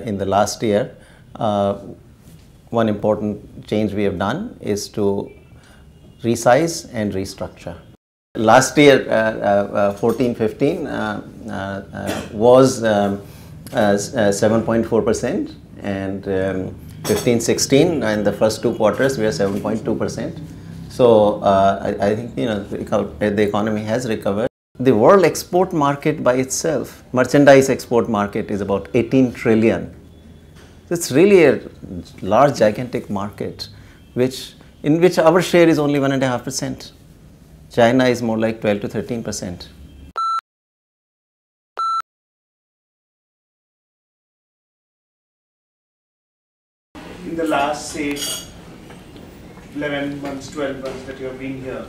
In the last year, one important change we have done is to resize and restructure. Last year, 14-15 was 7.4% and 15-16 in the first two quarters we are 7.2%. So I think the economy has recovered. The world export market by itself, merchandise export market, is about 18 trillion. It's really a large, gigantic market, in which our share is only 1.5%. China is more like 12 to 13%. In the last, say, 11 months, 12 months that you have been here,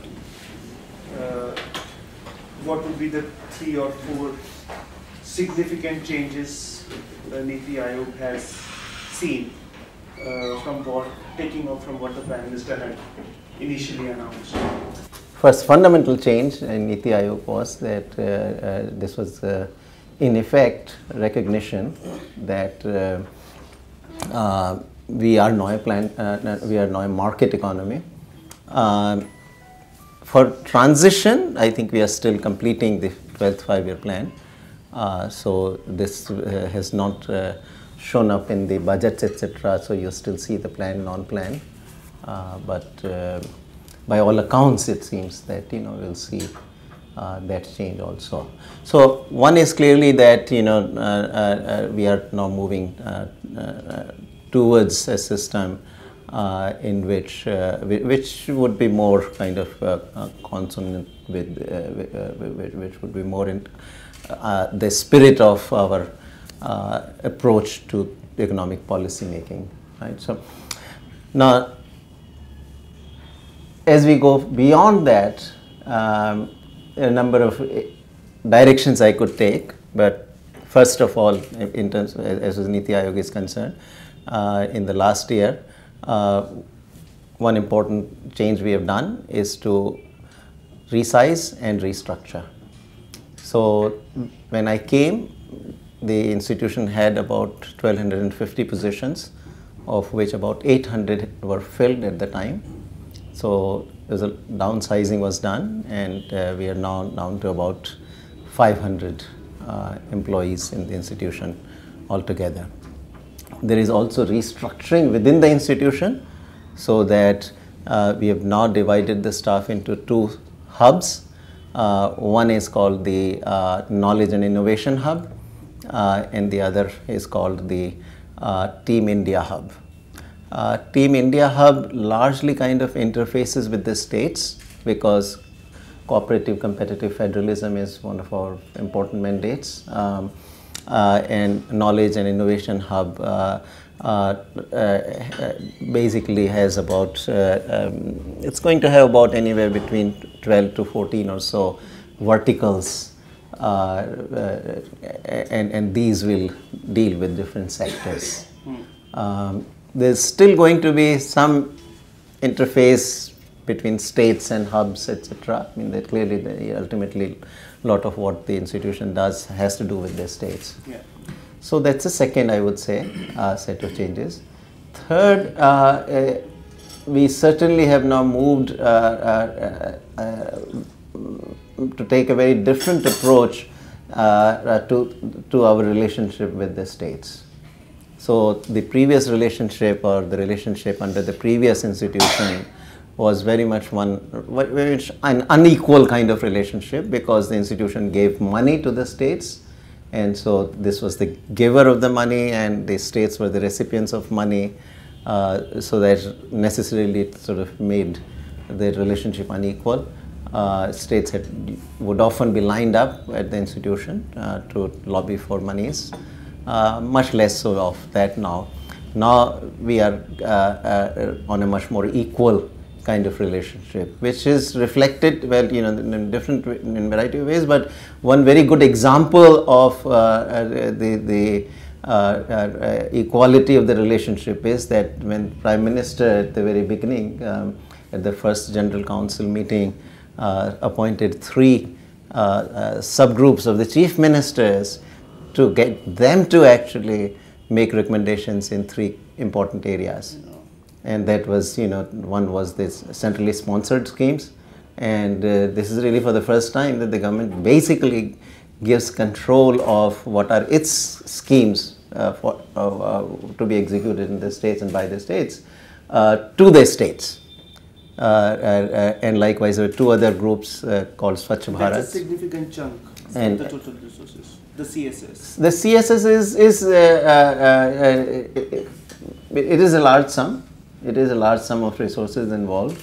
what would be the 3 or 4 significant changes the Niti Aayog has seen from what the Prime Minister had initially announced? First fundamental change in Niti Aayog was that this was in effect recognition that we are now a market economy. For transition, I think we are still completing the 12th five-year plan. So this has not shown up in the budgets, etc. So you still see the plan, non-plan. But by all accounts, it seems that we'll see that change also. So one is clearly that we are now moving towards a system in which would be more kind of consonant with which would be more in the spirit of our approach to economic policy making, right? So now, as we go beyond that, a number of directions I could take, but first of all, in terms of, as Niti Aayog is concerned, in the last year, one important change we have done is to resize and restructure. So when I came, the institution had about 1,250 positions, of which about 800 were filled at the time. So there's a downsizing was done, and we are now down to about 500 employees in the institution altogether. There is also restructuring within the institution, so that we have now divided the staff into 2 hubs. One is called the Knowledge and Innovation Hub, and the other is called the Team India Hub. Team India Hub largely kind of interfaces with the states, because cooperative competitive federalism is one of our important mandates. And Knowledge and Innovation Hub basically has about, it's going to have about anywhere between 12 to 14 or so verticals, and these will deal with different sectors. There's still going to be some interface between states and hubs, etc. I mean, that clearly, ultimately, a lot of what the institution does has to do with their states. Yeah. So that's the second, I would say, set of changes. Third, we certainly have now moved to take a very different approach to our relationship with the states. So the previous relationship, or the relationship under the previous institution, was very much an unequal kind of relationship, because the institution gave money to the states, and so this was the giver of the money and the states were the recipients of money, so that necessarily it sort of made the relationship unequal. States would often be lined up at the institution to lobby for monies, much less so of that now. Now we are on a much more equal kind of relationship, which is reflected, well, in different, in variety of ways. But one very good example of the equality of the relationship is that when Prime Minister at the very beginning, at the first General Council meeting, appointed 3 subgroups of the chief ministers to get them to actually make recommendations in three important areas. And that was, one was this centrally sponsored schemes. And this is really for the first time that the government basically gives control of what are its schemes to be executed in the states and by the states to the states. And likewise, there are two other groups called Swachh Bharat. That's a significant chunk of the total resources, the CSS. The CSS is a large sum. It is a large sum of resources involved.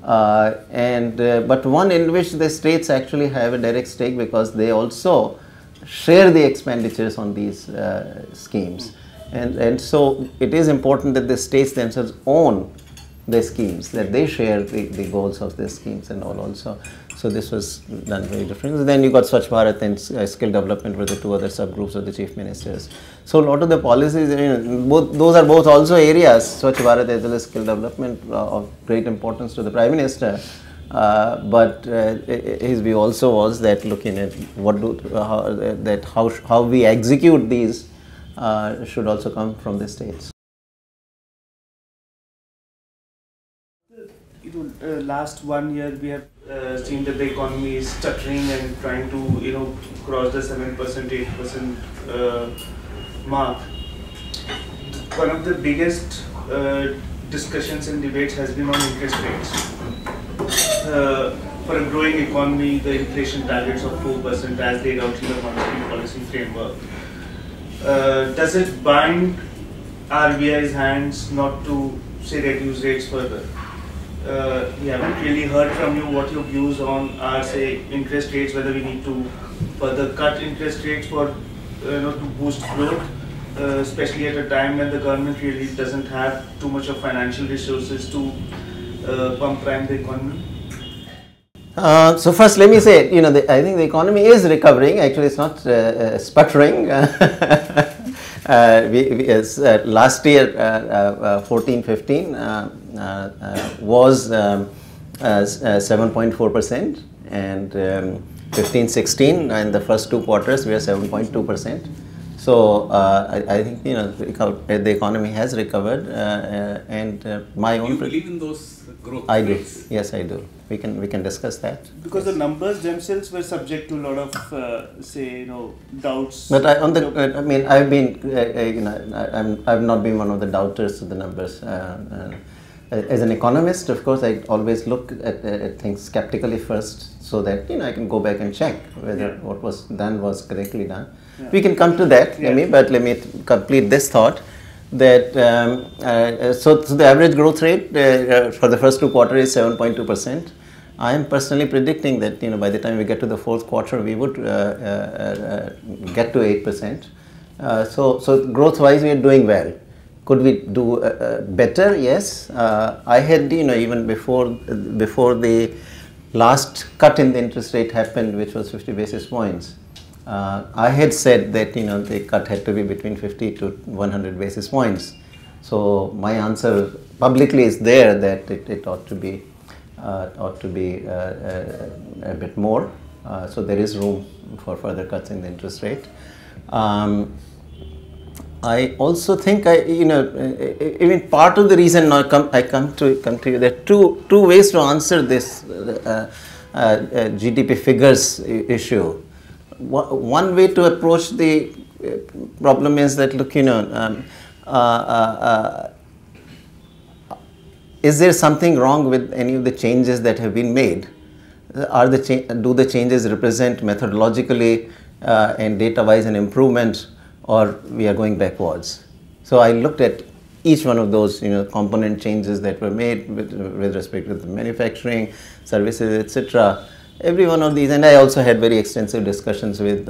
But one in which the states actually have a direct stake because they also share the expenditures on these schemes. And so it is important that the states themselves own the schemes, that they share the goals of the schemes and all also. So this was done very differently. Then you got Swachh Bharat and skill development were the two other subgroups of the chief ministers. So a lot of the policies, those are both also areas, Swachh Bharat as well as skill development, of great importance to the Prime Minister. But his view also was that looking at how we execute these should also come from the states. Last 1 year we have seen that the economy is stuttering and trying to cross the 7%, 8% mark. One of the biggest discussions and debates has been on interest rates. For a growing economy, the inflation targets of 4% as laid out in the monetary policy framework. Does it bind RBI's hands not to say reduce rates further? We haven't really heard from you what your views on are, say, interest rates, whether we need to further cut interest rates for to boost growth, especially at a time when the government really doesn't have too much of financial resources to pump prime the economy. So first, let me say, I think the economy is recovering. Actually, it's not sputtering. Last year, 14-15 was 7.4% and 15-16 in the first two quarters we are 7.2%. So I think the economy has recovered, my own. You believe in those growth rates? I do. Yes, I do. We can discuss that. Because the numbers themselves were subject to a lot of doubts. But I've not been one of the doubters to the numbers. As an economist, of course, I always look at things skeptically first, so that I can go back and check whether what was done was correctly done. Yeah. We can come to that, but let me complete this thought. That so the average growth rate for the first two quarters is 7.2%. I am personally predicting that by the time we get to the fourth quarter, we would get to 8%. So growth-wise, we are doing well. Could we do better? Yes. I had even before the last cut in the interest rate happened, which was 50 basis points. I had said that the cut had to be between 50 to 100 basis points. So my answer publicly is there that it ought to be a bit more. So there is room for further cuts in the interest rate. I also think even part of the reason now I come to you. There are two ways to answer this GDP figures issue. One way to approach the problem is that, look, is there something wrong with any of the changes that have been made? Do the changes represent methodologically and data-wise an improvement, or we are going backwards? So I looked at each one of those component changes that were made with respect to the manufacturing, services, etc. Every one of these, and I also had very extensive discussions with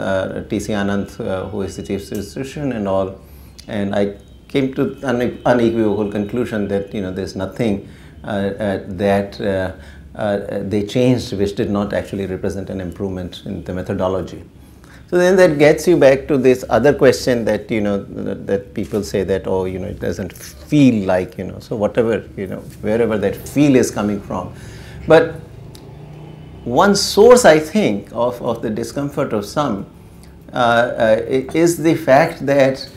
T C Anant, who is the chief statistician and all, and I came to an unequivocal conclusion that there's nothing that they changed which did not actually represent an improvement in the methodology. So then that gets you back to this other question that that people say that it doesn't feel like so whatever wherever that feel is coming from, but. One source, I think, of the discomfort of some is the fact that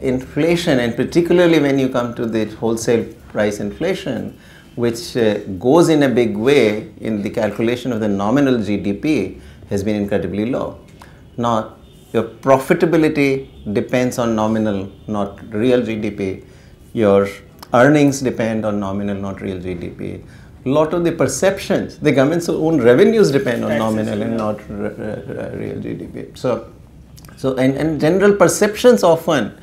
inflation, and particularly when you come to the wholesale price inflation, which goes in a big way in the calculation of the nominal GDP, has been incredibly low. Now, your profitability depends on nominal, not real GDP. Your earnings depend on nominal, not real GDP. A lot of the perceptions, the government's own revenues depend on nominal and not real GDP. So, and general perceptions often,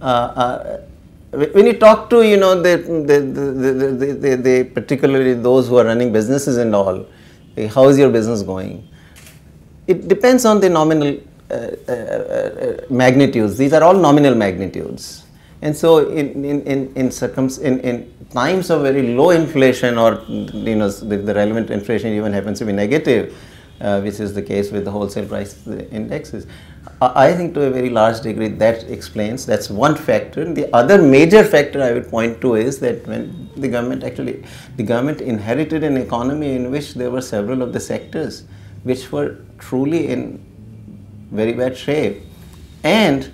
when you talk to, you know, particularly those who are running businesses and all, how is your business going? It depends on the nominal magnitudes. These are all nominal magnitudes. And so in times of very low inflation, or, you know, the relevant inflation even happens to be negative, which is the case with the wholesale price indexes, I think to a very large degree that explains, that's one factor. And the other major factor I would point to is that when the government inherited an economy in which there were several of the sectors which were truly in very bad shape, and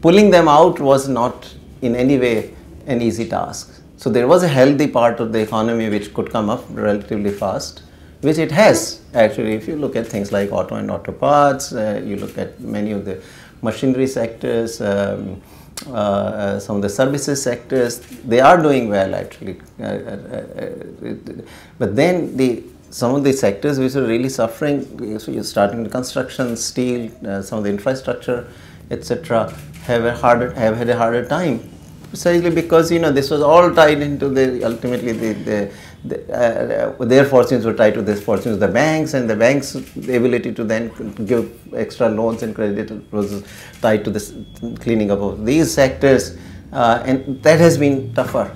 pulling them out was not in any way an easy task. So there was a healthy part of the economy which could come up relatively fast, which it has actually. If you look at things like auto and auto parts, you look at many of the machinery sectors, some of the services sectors, they are doing well actually. But then some of the sectors which are really suffering, so you're starting the construction, steel, some of the infrastructure, etc., have had a harder time, precisely because, you know, this was all tied into the, ultimately their fortunes were tied to the fortunes of the banks, and the banks' ability to then give extra loans and credit was tied to this cleaning up of these sectors, and that has been tougher.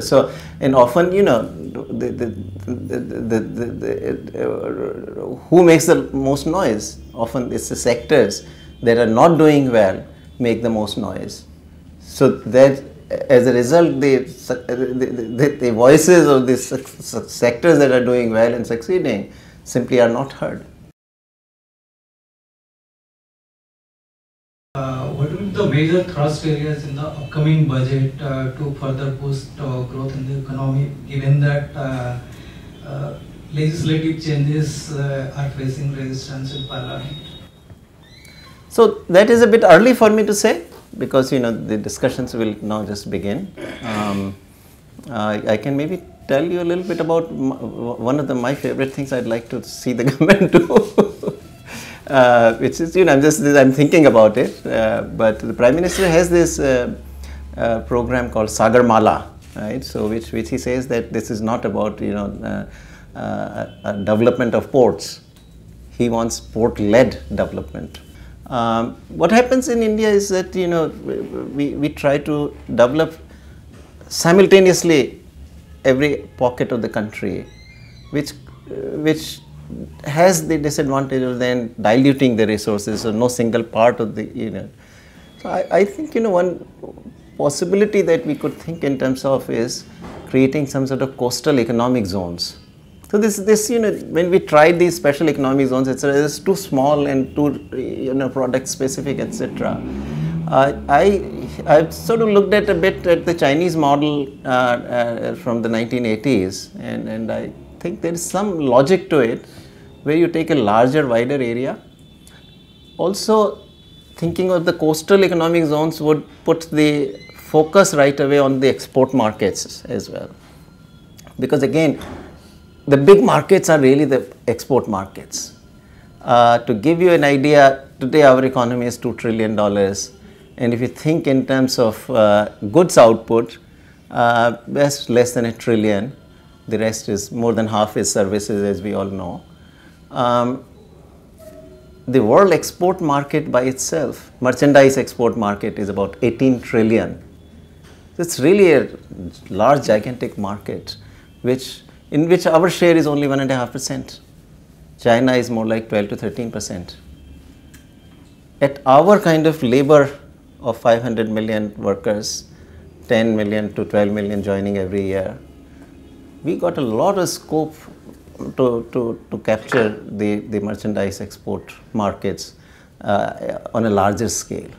So, and often, you know, who makes the most noise? Often it's the sectors that are not doing well make the most noise. So that, as a result, the voices of the sectors that are doing well and succeeding simply are not heard. What will be the major thrust areas in the upcoming budget to further boost growth in the economy, given that legislative changes are facing resistance in Parliament? So that is a bit early for me to say, because, you know, the discussions will now just begin. I can maybe tell you a little bit about one of my favorite things I'd like to see the government do. Which is, you know, I'm thinking about it, but the Prime Minister has this program called Sagar Mala, right? So which he says that this is not about, you know, development of ports. He wants port-led development. What happens in India is that, you know, we try to develop simultaneously every pocket of the country, which has the disadvantage of then diluting the resources, so no single part of the, you know. So I think, you know, one possibility that we could think in terms of is creating some sort of coastal economic zones. So this, you know, when we tried these special economic zones, etc., it's too small and too, you know, product specific, etc. I've sort of looked at a bit at the Chinese model from the 1980s, and I think there is some logic to it, where you take a larger, wider area. Also, thinking of the coastal economic zones would put the focus right away on the export markets as well, because again, the big markets are really the export markets. To give you an idea, today our economy is $2 trillion, and if you think in terms of goods output, that's less than $1 trillion. The rest is, more than half is services, as we all know. The world export market by itself, merchandise export market, is about $18 trillion. It's really a large, gigantic market, in which our share is only 1.5%. China is more like 12 to 13%. At our kind of labor of 500 million workers, 10 million to 12 million joining every year, we got a lot of scope to capture the merchandise export markets on a larger scale.